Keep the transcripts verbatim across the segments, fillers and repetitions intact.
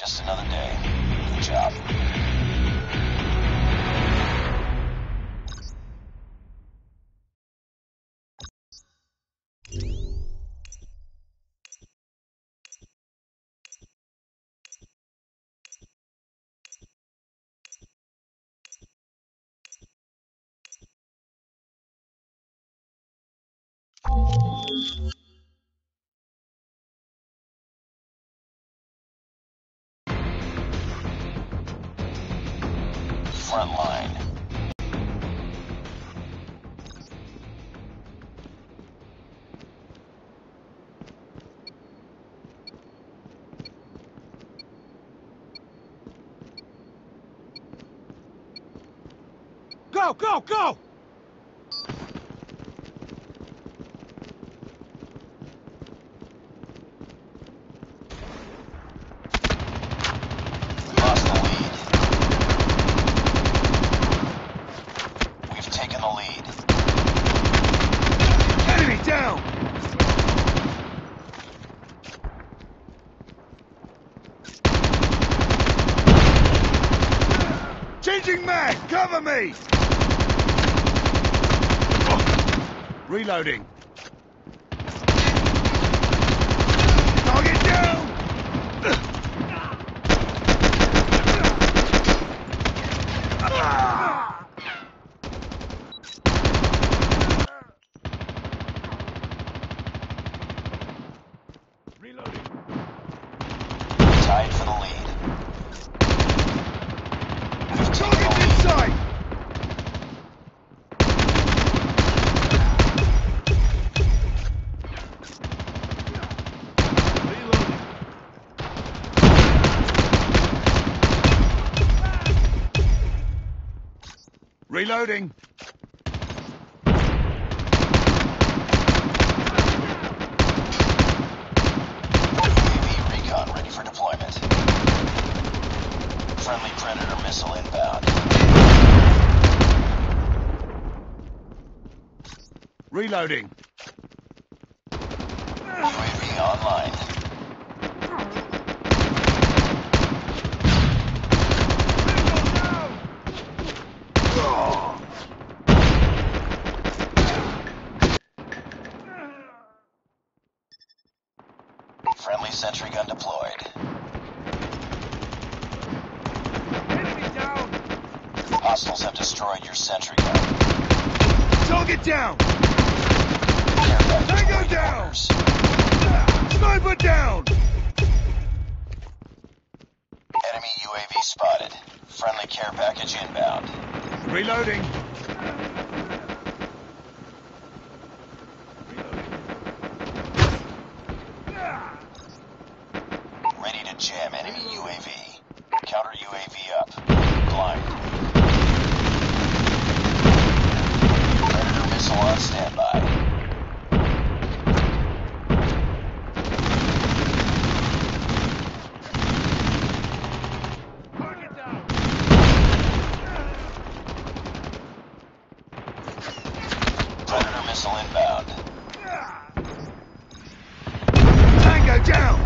Just another day. Good job. Frontline. Go, go, go! Man, cover me! Reloading. Target down! Ah! Reloading. Tied for the lead. Reloading. U A V recon ready for deployment. Friendly Predator missile inbound. Reloading. U A V online. Friendly sentry gun deployed. Enemy down! Hostiles have destroyed your sentry gun. Target down! Tango down! Orders. Sniper down! Enemy U A V spotted. Friendly care package inbound. Reloading. Jam enemy U A V. Counter U A V up. Blind. Predator missile on standby. Target down. Predator missile inbound. Tango down.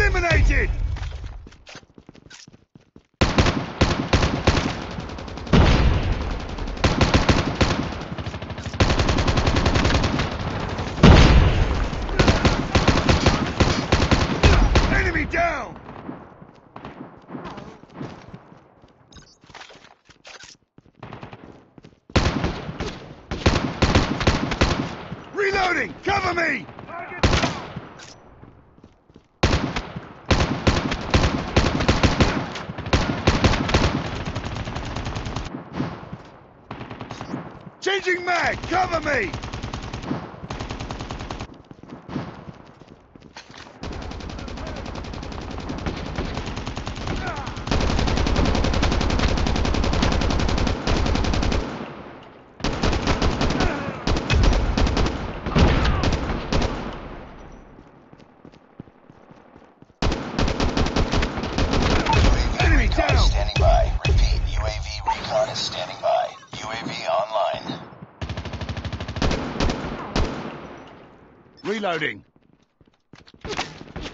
Eliminated! Enemy down! Reloading! Cover me! Changing mag, cover me! Enemy down! Standing by. Repeat, U A V recon is standing by. U A V online. Reloading.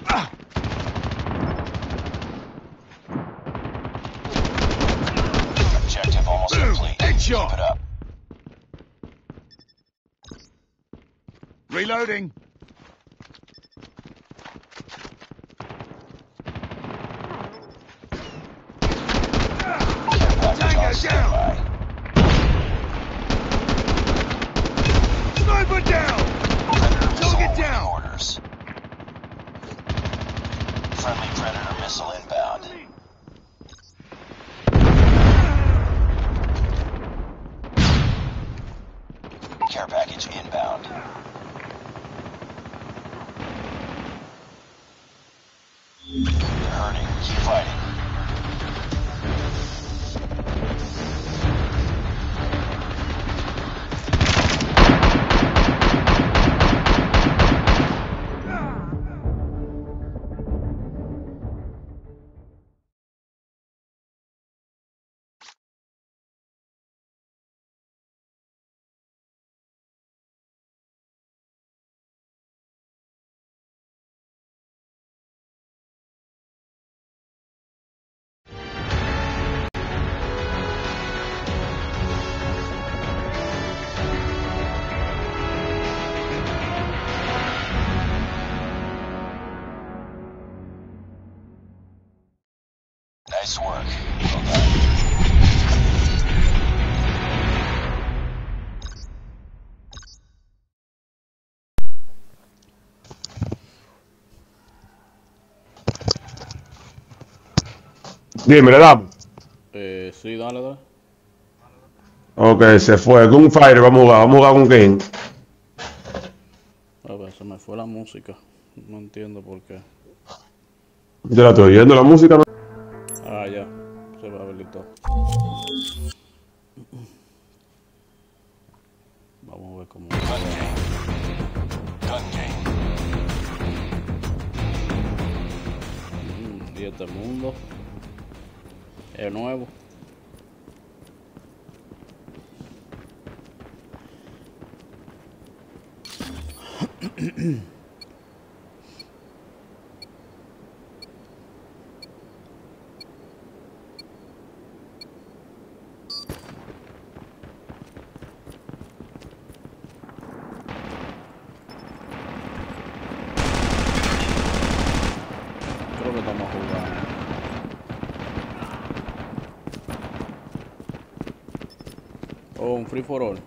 Ah. Objective almost Boom. Complete. Headshot. Keep it up. Reloading. Nice work. Well dime, ¿le damos? Eh, sí, dale, dale. Ok, se fue. Gunfire, vamos a jugar. Vamos a jugar con King. A ver, se me fue la música. No entiendo por qué. Yo la estoy oyendo, la música. No... Ah, ya, se va a habilitar. Vamos a ver cómo. Gun game. Gun game. Mm, y este mundo es nuevo. Free for all.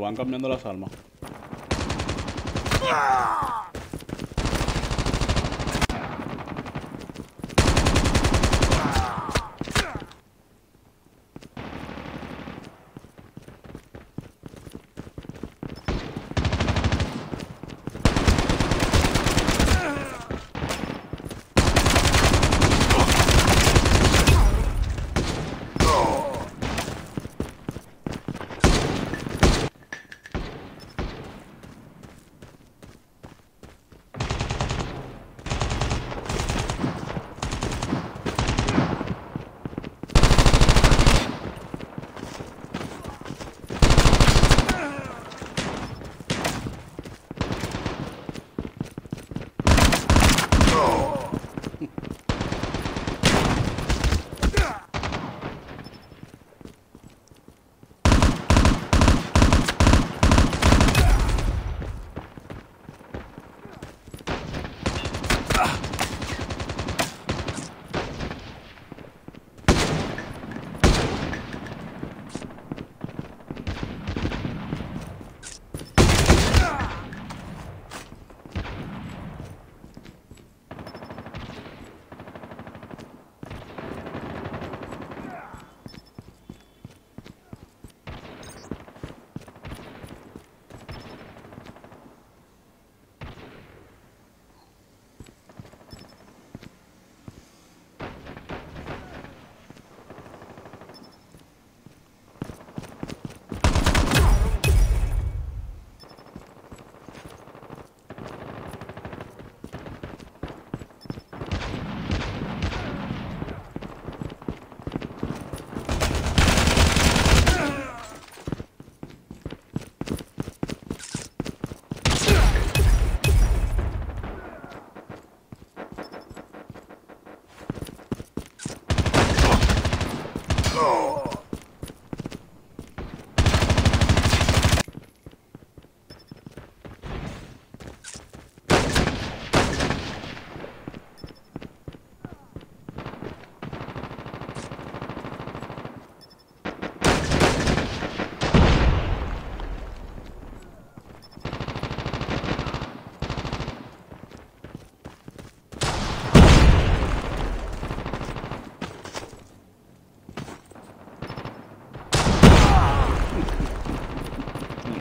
Van cambiando las armas.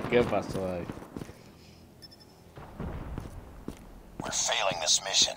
¿Qué pasó ahí? We're failing this mission.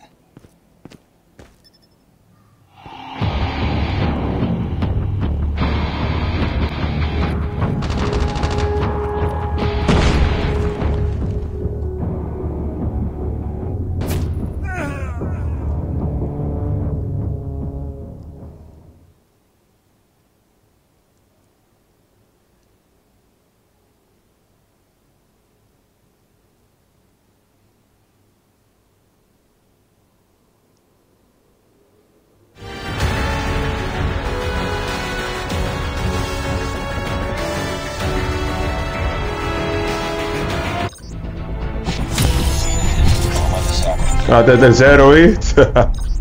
Ah, até terceiro, hein?